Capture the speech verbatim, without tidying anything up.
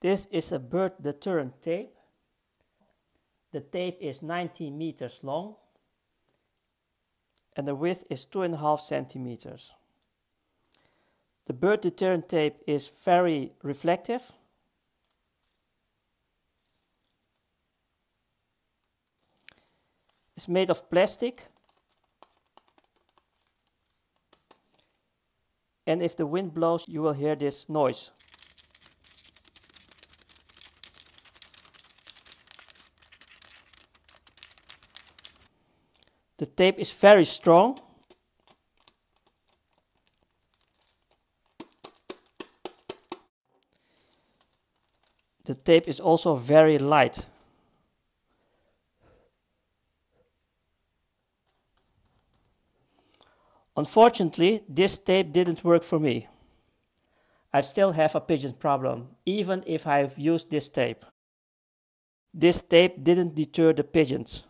This is a bird deterrent tape. The tape is ninety meters long and the width is two and a half centimeters. The bird deterrent tape is very reflective. It's made of plastic, and if the wind blows you will hear this noise. The tape is very strong. The tape is also very light. Unfortunately, this tape didn't work for me. I still have a pigeon problem, even if I've used this tape. This tape didn't deter the pigeons.